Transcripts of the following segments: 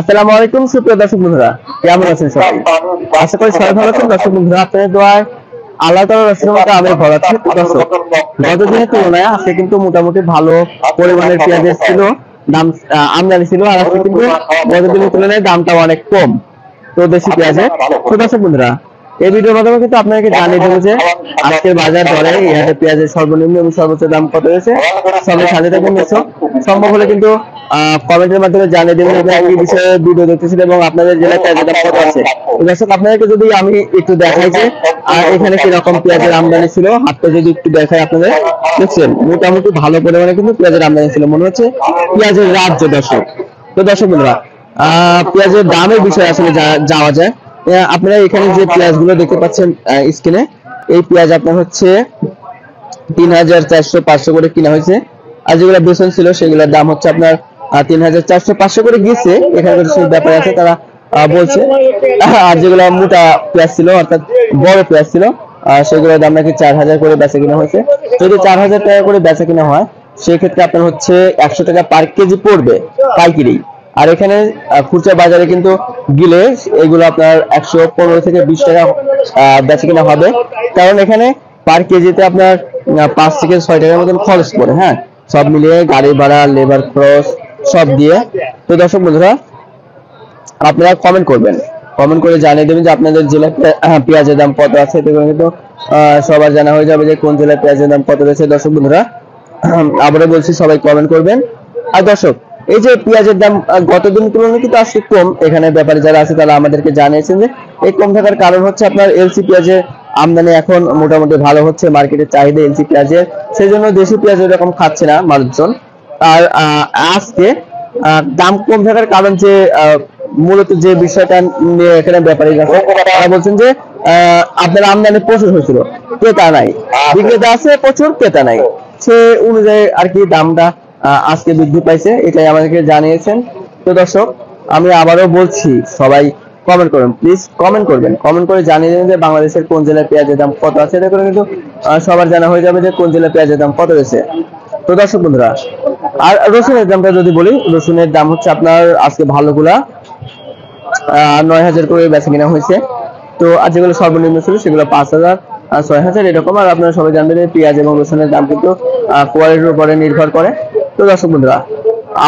আসসালামু আলাইকুম সুপ্রিয় দর্শক বন্ধুরা, কেমন আছেন সবাই? আশা করি সবাই ভালো আছেন। দর্শক বন্ধুরা, আপনাদের দোয়ায় আল্লাহ তাআলার রহমতে আমরা ভালো আছি। দর্শক, গতদিনের তুলনায় আজকে কিন্তু মোটামুটি ভালো পরিমাণের পেঁয়াজের ছিল দাম, আমদানি ছিল, আর আজকে কিন্তু গতদিনের তুলনায় দামটা অনেক কম। তো দেশি পেঁয়াজে তো দর্শক বন্ধুরা, এই ভিডিওর মাধ্যমে কিন্তু আপনাদেরকে জানিয়ে দেবো যে আজকের বাজার দরে এই হাটে পেঁয়াজের সর্বনিম্ন এবং সর্বোচ্চ দাম কত রয়েছে। সবাই সাথে থাকবেন দর্শক, সম্ভব হলে কিন্তু কমেন্টের মাধ্যমে জানিয়ে দেবেন এই বিষয়ে ভিডিও দেখতেছেন এবং আপনাদের জেলায় পেঁয়াজের দাম কত আছে। দর্শক, আপনাদেরকে যদি আমি একটু দেখাই যে এখানে কিরকম পেঁয়াজের আমদানি ছিল, হাটটা যদি একটু দেখাই আপনাদের, দেখছেন মোটামুটি ভালো পরিমাণে কিন্তু পেঁয়াজের আমদানি ছিল, মনে হচ্ছে পেঁয়াজের রাজ্য। দর্শক, তো দর্শক বন্ধুরা, পেঁয়াজের দামের বিষয়ে আসলে যাওয়া যায়। আপনারা এখানে যে পেঁয়াজ গুলো দেখতে পাচ্ছেন স্ক্রিনে, এই পেঁয়াজ আপনার হচ্ছে ৩,৪০০-৫০০ করে কিনা হয়েছে, আর যেগুলো বেচন ছিল সেগুলোর দাম হচ্ছে আপনার ৩,৪০০-৫০০ করে গিয়েছে। এখানকার সব ব্যাপারে আছে তারা বলছে, আর যেগুলো মোটা পেঁয়াজ ছিল অর্থাৎ বড় পেঁয়াজ ছিল সেগুলোর দাম নাকি ৪,০০০ করে বেচা কিনা হয়েছে। যদি ৪,০০০ টাকা করে বেচা কিনা হয় সেক্ষেত্রে আপনার হচ্ছে ১০০ টাকা পার কেজি পড়বে পাইকারি। আর এখানে খুচরা বাজারে কিন্তু গিলে এগুলো আপনার ১১৫ থেকে ২০ টাকা বেচে কিনা হবে, কারণ এখানে পার কেজিতে আপনার ৫ থেকে ৬ টাকার মতন খরচ পড়ে। হ্যাঁ, সব মিলিয়ে গাড়ি ভাড়া, লেবার খরচ সব দিয়ে। তো দর্শক বন্ধুরা, আপনারা কমেন্ট করবেন, কমেন্ট করে জানিয়ে দেবেন যে আপনাদের জেলায় পেঁয়াজের দাম কত আছে। এতে করে কিন্তু সবার জানা হয়ে যাবে যে কোন জেলায় পেঁয়াজের দাম কত রয়েছে। দর্শক বন্ধুরা, আবারও বলছি সবাই কমেন্ট করবেন। আর দর্শক, এই যে পেঁয়াজের দাম গতদিন তুলনায় কিন্তু আজকে কম, এখানে ব্যাপারে যারা আছে তারা আমাদেরকে জানিয়েছেন যে এই কম থাকার কারণ হচ্ছে আপনার এলসি পেঁয়াজের আমদানি এখন মোটামুটি ভালো হচ্ছে, মার্কেটের চাহিদা এলসি পেঁয়াজের, সেই জন্য দেশি পেঁয়াজ এরকম খাচ্ছে না মানুষজন। আর আজকে দাম কম থাকার কারণ যে মূলত যে বিষয়টা নিয়ে এখানে ব্যাপারে আছে তারা বলছেন যে আপনার আমদানি প্রচুর হয়েছিল, ক্রেতা নাই, বিক্রেতা আছে প্রচুর, ক্রেতা নাই, সে অনুযায়ী আর কি দামটা আজকে বৃদ্ধি পাইছে, এটাই আমাদেরকে জানিয়েছেন। তো দর্শক, আমি আবারও বলছি সবাই কমেন্ট করবেন, প্লিজ কমেন্ট করবেন, কমেন্ট করে জানিয়ে দেবেন যে বাংলাদেশের কোন জেলায় পেঁয়াজের দাম কত আছে। এটা করে কিন্তু সবার জানা হয়ে যাবে যে কোন জেলায় পেঁয়াজের দাম কত রয়েছে। তো দর্শক বন্ধুরা, আর রসুনের দামটা যদি বলি, রসুনের দাম হচ্ছে আপনার আজকে ভালোগুলা ৯,০০০ করে বেচা কিনা হয়েছে। তো আর যেগুলো সর্বনিম্ন ছিল সেগুলো ৫,০০০, ৬,০০০ এরকম। আর আপনারা সবাই জানবেন পেঁয়াজ এবং রসুনের দাম কিন্তু কোয়ালিটির উপরে নির্ভর করে। তো দর্শক বন্ধুরা,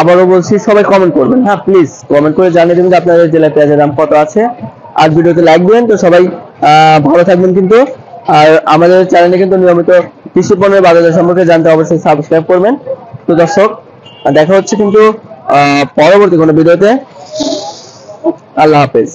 আবারও বলছি সবাই কমেন্ট করবেন, হ্যাঁ প্লিজ কমেন্ট করে জানিয়ে দেবেন যে আপনাদের জেলায় পেঁয়াজের দাম কত আছে। আর ভিডিওতে লাইক দেবেন। তো সবাই ভালো থাকবেন কিন্তু, আর আমাদের চ্যানেলে কিন্তু নিয়মিত কৃষি পণ্যের বাজার সম্পর্কে জানতে অবশ্যই সাবস্ক্রাইব করবেন। তো দর্শক, দেখা হচ্ছে কিন্তু পরবর্তী কোনো ভিডিওতে। আল্লাহ হাফেজ।